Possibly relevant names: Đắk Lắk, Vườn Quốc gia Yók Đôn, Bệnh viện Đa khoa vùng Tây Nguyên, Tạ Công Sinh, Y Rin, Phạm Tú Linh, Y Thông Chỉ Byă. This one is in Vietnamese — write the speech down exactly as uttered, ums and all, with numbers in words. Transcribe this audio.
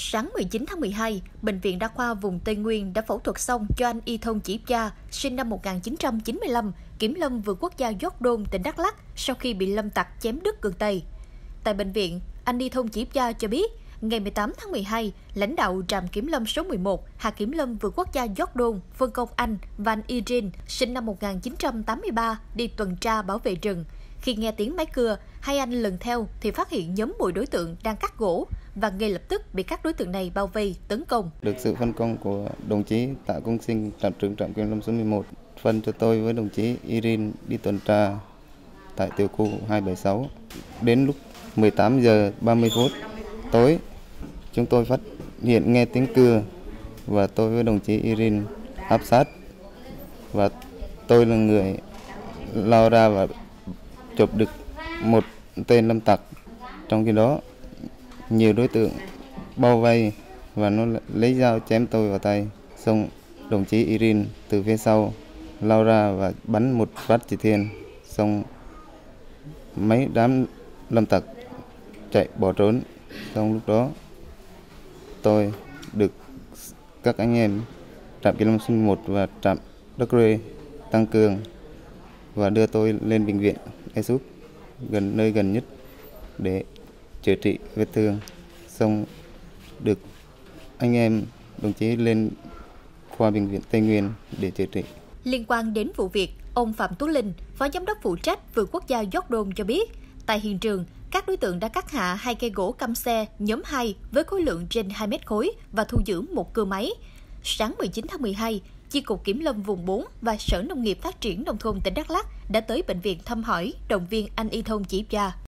Sáng mười chín tháng mười hai, Bệnh viện Đa khoa vùng Tây Nguyên đã phẫu thuật xong cho anh Y Thông Chỉ Byă, sinh năm một nghìn chín trăm chín mươi lăm, kiểm lâm Vườn Quốc gia Yók Đôn, tỉnh Đắk Lắk sau khi bị lâm tặc chém đứt gừng tay. Tại bệnh viện, anh Y Thông Chỉ Byă cho biết, ngày mười tám tháng mười hai, lãnh đạo trạm kiểm lâm số mười một, hạt kiểm lâm Vườn Quốc gia Yók Đôn, phân công anh và anh Y Rin, sinh năm một nghìn chín trăm tám mươi ba, đi tuần tra bảo vệ rừng. Khi nghe tiếng máy cưa, hai anh lần theo thì phát hiện nhóm mười đối tượng đang cắt gỗ và ngay lập tức bị các đối tượng này bao vây, tấn công. Được sự phân công của đồng chí Tạ Công Sinh, trạm trưởng trạm kiểm lâm số mười một, phân cho tôi với đồng chí Y Rin đi tuần tra tại tiểu khu hai bảy sáu. Đến lúc mười tám giờ ba mươi phút tối, chúng tôi phát hiện nghe tiếng cưa và tôi với đồng chí Y Rin áp sát và tôi là người lao ra và chụp được một tên lâm tặc. Trong khi đó, nhiều đối tượng bao vây và nó lấy dao chém tôi vào tay. Xong, đồng chí Y Rin từ phía sau lao ra và bắn một phát chỉ thiên. Xong, mấy đám lâm tặc chạy bỏ trốn. Xong lúc đó, tôi được các anh em trạm kiểm lâm số một và trạm Đắk Lắk tăng cường và đưa tôi lên bệnh viện e ét u pê gần nơi gần nhất để chữa trị vết thương. Xong được anh em đồng chí lên khoa bệnh viện Tây Nguyên để chữa trị. Liên quan đến vụ việc, ông Phạm Tú Linh, phó giám đốc phụ trách Vườn Quốc gia Yók Đôn cho biết, tại hiện trường, các đối tượng đã cắt hạ hai cây gỗ căm xe nhóm hai với khối lượng trên hai mét khối và thu giữ một cưa máy. Sáng mười chín tháng mười hai, Chi cục Kiểm lâm vùng bốn và Sở Nông nghiệp Phát triển Nông thôn tỉnh Đắk Lắk đã tới bệnh viện thăm hỏi, động viên anh Y Thông Chỉ Byă.